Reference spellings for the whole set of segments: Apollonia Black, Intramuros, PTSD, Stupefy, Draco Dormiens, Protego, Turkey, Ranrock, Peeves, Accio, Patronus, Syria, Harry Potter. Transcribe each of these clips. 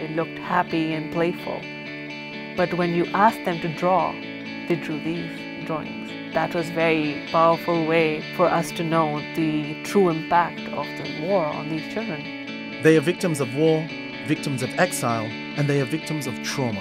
they looked happy and playful. But when you asked them to draw, they drew these drawings. That was a very powerful way for us to know the true impact of the war on these children. They are victims of war, victims of exile, and they are victims of trauma.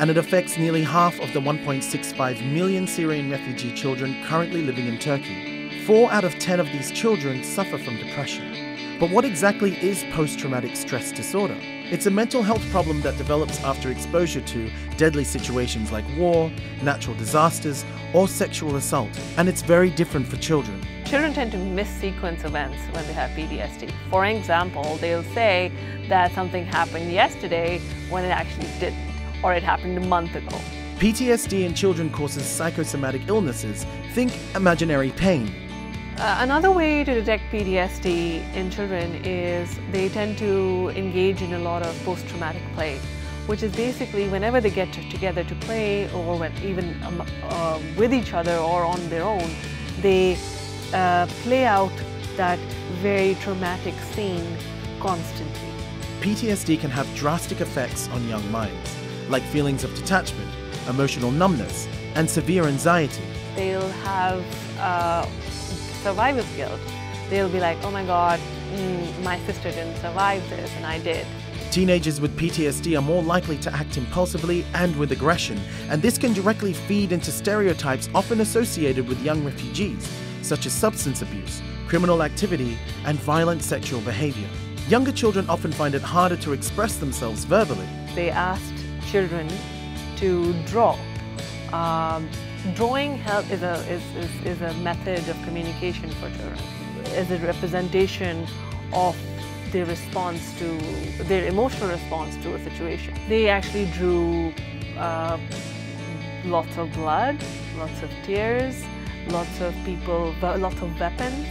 And it affects nearly half of the 1.65 million Syrian refugee children currently living in Turkey. 4 out of 10 of these children suffer from depression. But what exactly is post-traumatic stress disorder? It's a mental health problem that develops after exposure to deadly situations like war, natural disasters, or sexual assault. And it's very different for children. Children tend to miss sequence events when they have PTSD. For example, they'll say that something happened yesterday when it actually didn't, or it happened a month ago. PTSD in children causes psychosomatic illnesses. Think imaginary pain. Another way to detect PTSD in children is they tend to engage in a lot of post-traumatic play, which is basically whenever they get together to play, or when even with each other or on their own, they play out that very traumatic scene constantly. PTSD can have drastic effects on young minds, like feelings of detachment, emotional numbness, and severe anxiety. They'll have survival guilt. They'll be like, oh my God, my sister didn't survive this and I did. Teenagers with PTSD are more likely to act impulsively and with aggression, and this can directly feed into stereotypes often associated with young refugees, such as substance abuse, criminal activity, and violent sexual behavior. Younger children often find it harder to express themselves verbally. They asked children to draw. Drawing help is a method of communication for children. It's a representation of their response to, their emotional response to a situation. They actually drew lots of blood, lots of tears, lots of people, lots of weapons,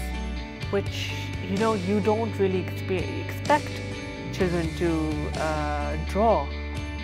which, you know, you don't really expect children to draw.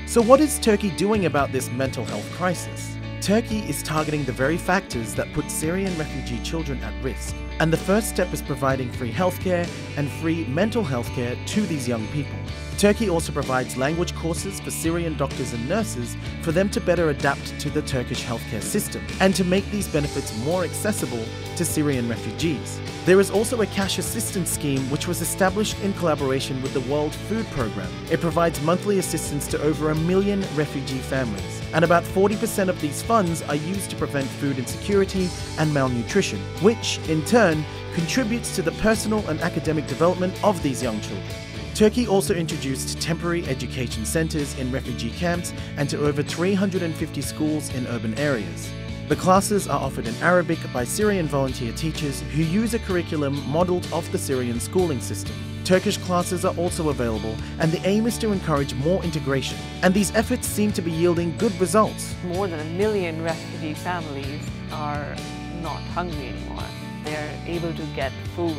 So what is Turkey doing about this mental health crisis? Turkey is targeting the very factors that put Syrian refugee children at risk. And the first step is providing free healthcare and free mental healthcare to these young people. Turkey also provides language courses for Syrian doctors and nurses for them to better adapt to the Turkish healthcare system and to make these benefits more accessible to Syrian refugees. There is also a cash assistance scheme which was established in collaboration with the World Food Programme. It provides monthly assistance to over 1 million refugee families, and about 40% of these funds are used to prevent food insecurity and malnutrition, which, in turn, contributes to the personal and academic development of these young children. Turkey also introduced temporary education centres in refugee camps and to over 350 schools in urban areas. The classes are offered in Arabic by Syrian volunteer teachers who use a curriculum modelled off the Syrian schooling system. Turkish classes are also available, and the aim is to encourage more integration. And these efforts seem to be yielding good results. More than 1 million refugee families are not hungry anymore. They're able to get food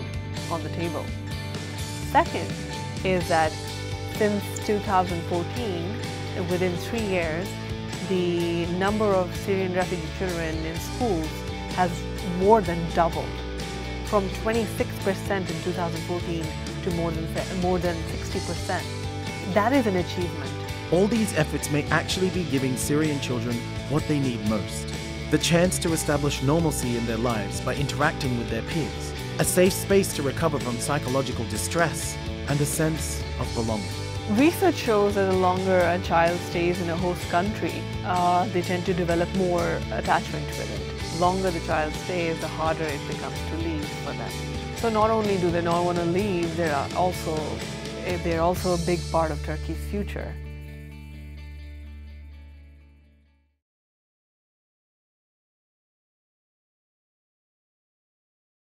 on the table. Second is that since 2014, within 3 years, the number of Syrian refugee children in schools has more than doubled, from 26% in 2014 to more than 60%. That is an achievement. All these efforts may actually be giving Syrian children what they need most: the chance to establish normalcy in their lives by interacting with their peers, a safe space to recover from psychological distress, and a sense of belonging. Research shows that the longer a child stays in a host country, they tend to develop more attachment with it. The longer the child stays, the harder it becomes to leave for them. So not only do they not want to leave, they're also a big part of Turkey's future.